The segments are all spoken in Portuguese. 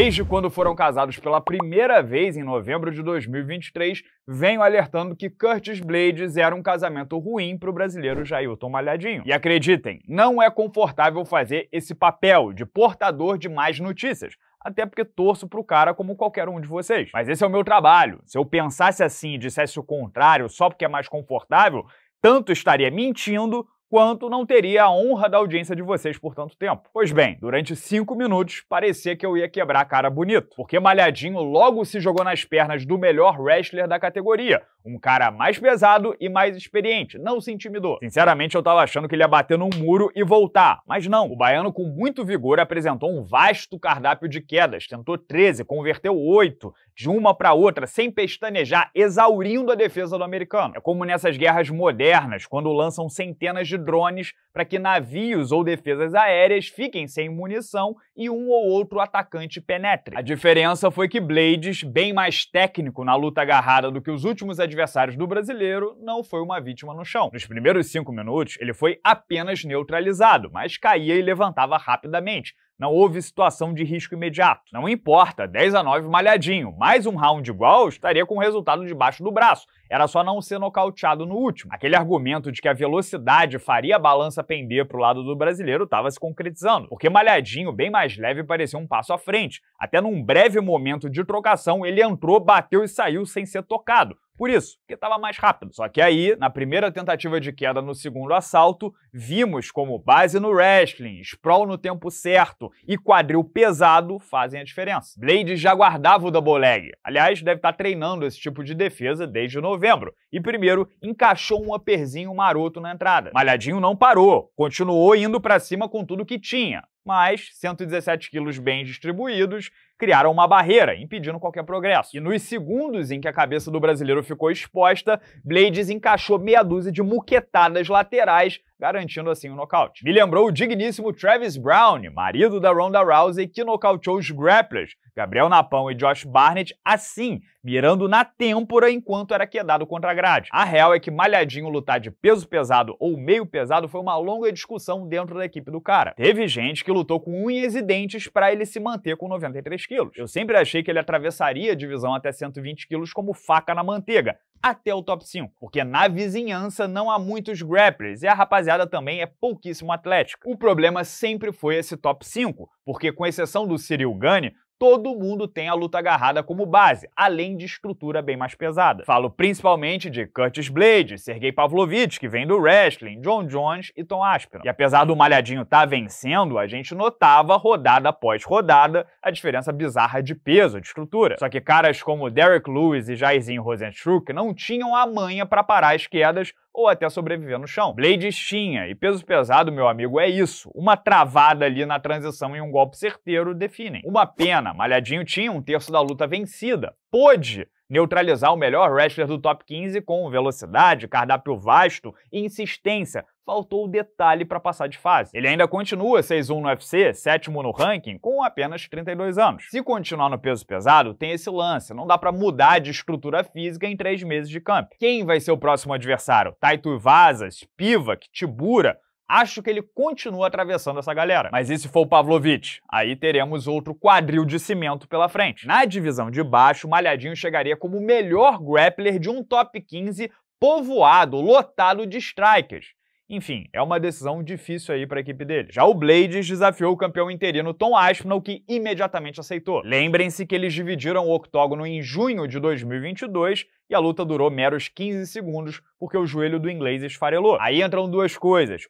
Desde quando foram casados pela primeira vez, em novembro de 2023, venho alertando que Curtis Blaydes era um casamento ruim para o brasileiro Jailton Malhadinho. E acreditem, não é confortável fazer esse papel de portador de más notícias, até porque torço pro cara como qualquer um de vocês. Mas esse é o meu trabalho. Se eu pensasse assim e dissesse o contrário só porque é mais confortável, tanto estaria mentindo, quanto não teria a honra da audiência de vocês por tanto tempo. Pois bem, durante 5 minutos parecia que eu ia quebrar a cara bonito, porque Malhadinho logo se jogou nas pernas do melhor wrestler da categoria, um cara mais pesado e mais experiente, não se intimidou. Sinceramente, eu tava achando que ele ia bater num muro e voltar, mas não. O baiano, com muito vigor, apresentou um vasto cardápio de quedas, tentou 13, converteu 8, de uma pra outra, sem pestanejar, exaurindo a defesa do americano. É como nessas guerras modernas, quando lançam centenas de drones para que navios ou defesas aéreas fiquem sem munição e um ou outro atacante penetre. A diferença foi que Blaydes, bem mais técnico na luta agarrada do que os últimos adversários do brasileiro, não foi uma vítima no chão. Nos primeiros 5 minutos, ele foi apenas neutralizado, mas caía e levantava rapidamente. Não houve situação de risco imediato. Não importa, 10-9 Malhadinho. Mais um round igual estaria com o resultado debaixo do braço. Era só não ser nocauteado no último. Aquele argumento de que a velocidade faria a balança pender pro lado do brasileiro estava se concretizando, porque Malhadinho, bem mais leve, parecia um passo à frente. Até num breve momento de trocação, ele entrou, bateu e saiu sem ser tocado. Por isso, porque estava mais rápido. Só que aí, na primeira tentativa de queda no segundo assalto, vimos como base no wrestling, sprawl no tempo certo e quadril pesado fazem a diferença. Blaydes já guardava o double leg. Aliás, deve estar treinando esse tipo de defesa desde novembro. E primeiro, encaixou um upperzinho maroto na entrada. Malhadinho não parou, continuou indo para cima com tudo que tinha. Mas 117 quilos bem distribuídos criaram uma barreira, impedindo qualquer progresso. E nos segundos em que a cabeça do brasileiro ficou exposta, Blaydes encaixou meia dúzia de muquetadas laterais, garantindo assim o nocaute. Me lembrou o digníssimo Travis Brown, marido da Ronda Rousey, que nocauteou os grapplers Gabriel Napão e Josh Barnett assim, mirando na têmpora enquanto era quedado contra a grade. A real é que Malhadinho lutar de peso pesado ou meio pesado foi uma longa discussão dentro da equipe do cara. Teve gente que lutou com unhas e dentes pra ele se manter com 93 quilos. Eu sempre achei que ele atravessaria a divisão até 120 quilos como faca na manteiga, até o top 5, porque na vizinhança não há muitos grapplers e a rapaziada também é pouquíssimo atlética. O problema sempre foi esse top 5, porque com exceção do Ciryl Gane, todo mundo tem a luta agarrada como base, além de estrutura bem mais pesada. Falo principalmente de Curtis Blaydes, Sergei Pavlovich, que vem do wrestling, John Jones e Tom Aspinall. E apesar do Malhadinho estar vencendo, a gente notava, rodada após rodada, a diferença bizarra de peso, de estrutura. Só que caras como Derek Lewis e Jairzinho Rosenchuk não tinham a manha para parar as quedas ou até sobreviver no chão. Blaydes tinha, e peso pesado, meu amigo, é isso. Uma travada ali na transição e um golpe certeiro definem. Uma pena, Malhadinho tinha um terço da luta vencida. Pôde neutralizar o melhor wrestler do top 15 com velocidade, cardápio vasto e insistência. Faltou o detalhe para passar de fase. Ele ainda continua 6-1 no UFC, 7º no ranking, com apenas 32 anos. Se continuar no peso pesado, tem esse lance. Não dá para mudar de estrutura física em 3 meses de camp. Quem vai ser o próximo adversário? Taito Vazas, Piva, Tibura? Acho que ele continua atravessando essa galera. Mas e se for o Pavlovich? Aí teremos outro quadril de cimento pela frente. Na divisão de baixo, Malhadinho chegaria como o melhor grappler de um top 15 povoado, lotado de strikers. Enfim, é uma decisão difícil aí para a equipe dele. Já o Blaydes desafiou o campeão interino Tom Aspinall, que imediatamente aceitou. Lembrem-se que eles dividiram o octógono em junho de 2022 e a luta durou meros 15 segundos porque o joelho do inglês esfarelou. Aí entram duas coisas.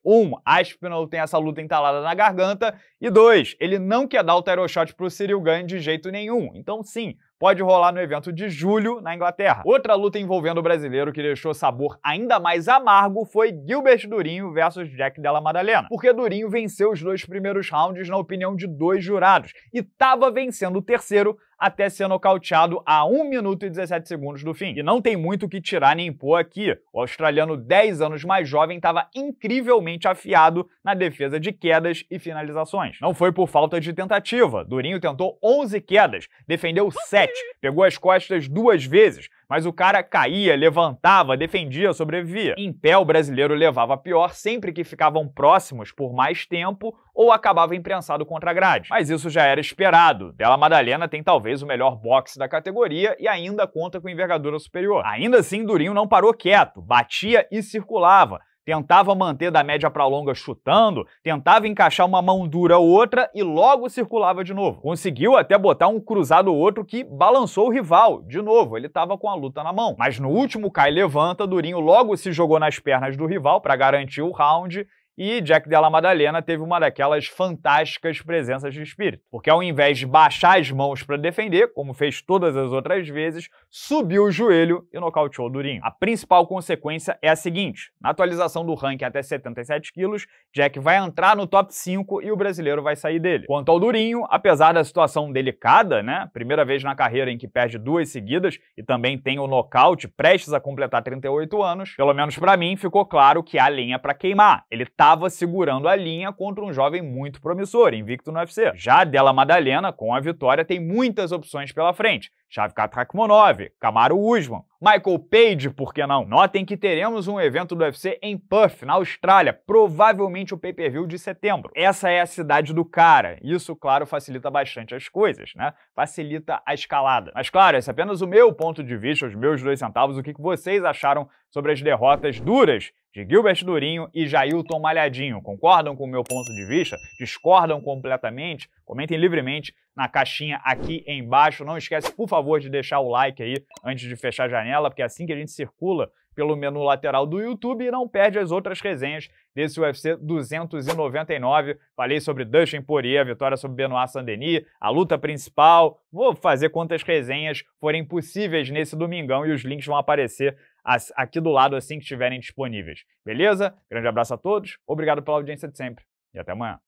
Aspinall tem essa luta entalada na garganta e 2, ele não quer dar o title shot pro Ciryl Gane de jeito nenhum. Então sim, pode rolar no evento de julho, na Inglaterra. Outra luta envolvendo o brasileiro que deixou sabor ainda mais amargo foi Gilbert Durinho versus Jack Della Maddalena, porque Durinho venceu os 2 primeiros rounds na opinião de 2 jurados e estava vencendo o terceiro até ser nocauteado a 1 minuto e 17 segundos do fim. E não tem muito o que tirar nem pôr aqui. O australiano 10 anos mais jovem estava incrivelmente afiado na defesa de quedas e finalizações. Não foi por falta de tentativa. Durinho tentou 11 quedas, defendeu 7, pegou as costas 2 vezes, mas o cara caía, levantava, defendia, sobrevivia. Em pé, o brasileiro levava a pior sempre que ficavam próximos por mais tempo ou acabava imprensado contra a grade. Mas isso já era esperado. Della Maddalena tem talvez o melhor boxe da categoria e ainda conta com envergadura superior. Ainda assim, Durinho não parou quieto, batia e circulava. Tentava manter da média pra longa chutando, tentava encaixar uma mão dura ou outra e logo circulava de novo. Conseguiu até botar um cruzado ou outro que balançou o rival. De novo, ele tava com a luta na mão. Mas no último cai e levanta, Durinho logo se jogou nas pernas do rival pra garantir o round e Jack Della Maddalena teve uma daquelas fantásticas presenças de espírito. Porque ao invés de baixar as mãos pra defender, como fez todas as outras vezes, subiu o joelho e nocauteou Durinho. A principal consequência é a seguinte: na atualização do ranking até 77 quilos, Jack vai entrar no top 5 e o brasileiro vai sair dele. Quanto ao Durinho, apesar da situação delicada, né, primeira vez na carreira em que perde duas seguidas e também tem o nocaute prestes a completar 38 anos, pelo menos pra mim ficou claro que há lenha pra queimar. Ele estava segurando a linha contra um jovem muito promissor, invicto no UFC. Já Della Maddalena, com a vitória, tem muitas opções pela frente. Shavkat Rakhmonov, Kamaru Usman, Michael Page, por que não? Notem que teremos um evento do UFC em Perth, na Austrália, provavelmente o pay-per-view de setembro. Essa é a cidade do cara. Isso, claro, facilita bastante as coisas, né? Facilita a escalada. Mas, claro, esse é apenas o meu ponto de vista, os meus 2 centavos, o que vocês acharam sobre as derrotas duras de Gilbert Durinho e Jailton Malhadinho. Concordam com o meu ponto de vista? Discordam completamente? Comentem livremente na caixinha aqui embaixo. Não esquece, por favor, de deixar o like aí antes de fechar a janela, porque é assim que a gente circula pelo menu lateral do YouTube e não perde as outras resenhas desse UFC 299. Falei sobre Dustin Poirier, a vitória sobre Benoit Saint Denis, a luta principal. Vou fazer quantas resenhas forem possíveis nesse domingão e os links vão aparecer aqui do lado assim que estiverem disponíveis. Beleza? Grande abraço a todos, obrigado pela audiência de sempre e até amanhã.